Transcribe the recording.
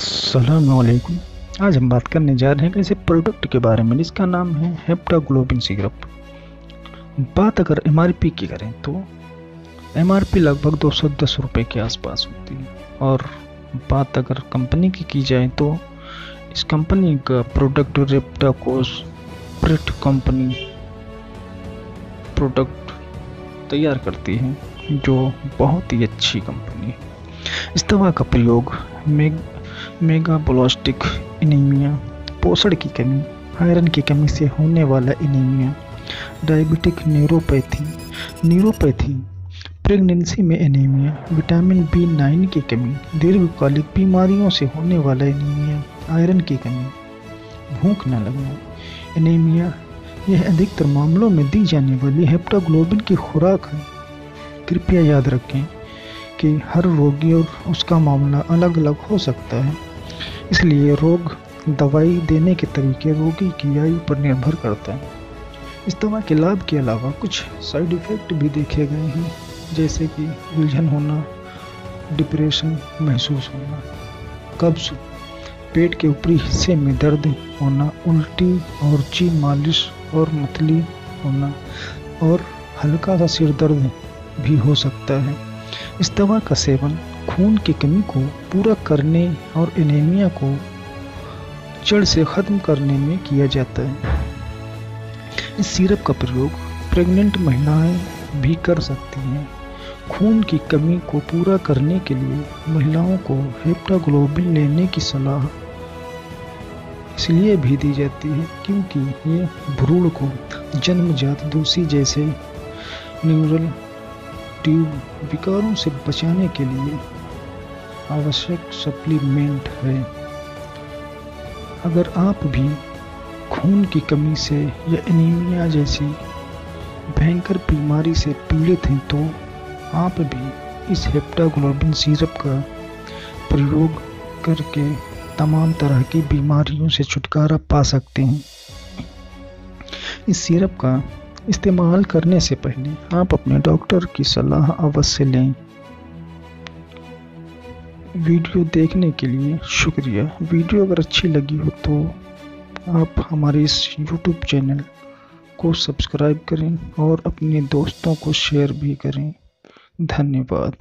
अस्सलामुअलैकुम। आज हम बात करने जा रहे हैं ऐसे प्रोडक्ट के बारे में जिसका नाम है हेप्टाग्लोबिन सिरप। बात अगर एमआरपी की करें तो एमआरपी लगभग 210 रुपये के आसपास होती है, और बात अगर कंपनी की जाए तो इस कंपनी का प्रोडक्ट रेप्टा कोट कंपनी प्रोडक्ट तैयार करती है, जो बहुत ही अच्छी कंपनी है। इस दवा का प्रयोग मेगा प्लास्टिक इनीमिया, पोषण की कमी, आयरन की कमी से होने वाला इनीमिया, डायबिटिक न्यूरोपैथी, प्रेगनेंसी में इनीमिया, विटामिन B9 की कमी, दीर्घकालिक बीमारियों से होने वाला इनीमिया, आयरन की कमी, भूख न लगना इनीमिया, यह अधिकतर मामलों में दी जाने वाली हेप्टाग्लोबिन की खुराक है। कृपया याद रखें कि हर रोगी और उसका मामला अलग अलग हो सकता है, इसलिए रोग, दवाई देने के तरीके रोगी की आयु पर निर्भर करता है। इस दवा के लाभ के अलावा कुछ साइड इफ़ेक्ट भी देखे गए हैं, जैसे कि उलझन होना, डिप्रेशन महसूस होना, कब्ज, पेट के ऊपरी हिस्से में दर्द होना, उल्टी और जी मालिश और मतली होना, और हल्का सा सिर दर्द भी हो सकता है। इस दवा का सेवन खून की कमी को पूरा करने और एनीमिया को जड़ से ख़त्म करने में किया जाता है। इस सिरप का प्रयोग प्रेग्नेंट महिलाएं भी कर सकती हैं। खून की कमी को पूरा करने के लिए महिलाओं को हेप्टाग्लोबिन लेने की सलाह इसलिए भी दी जाती है क्योंकि ये भ्रूण को जन्मजात दूषी जैसे न्यूरल ट्यूब विकारों से बचाने के लिए आवश्यक सप्लीमेंट है। अगर आप भी खून की कमी से या एनीमिया जैसी भयंकर बीमारी से पीड़ित हैं तो आप भी इस हेप्टाग्लोबिन सिरप का प्रयोग करके तमाम तरह की बीमारियों से छुटकारा पा सकते हैं। इस सिरप का इस्तेमाल करने से पहले आप अपने डॉक्टर की सलाह अवश्य लें। वीडियो देखने के लिए शुक्रिया। वीडियो अगर अच्छी लगी हो तो आप हमारे इस YouTube चैनल को सब्सक्राइब करें और अपने दोस्तों को शेयर भी करें। धन्यवाद।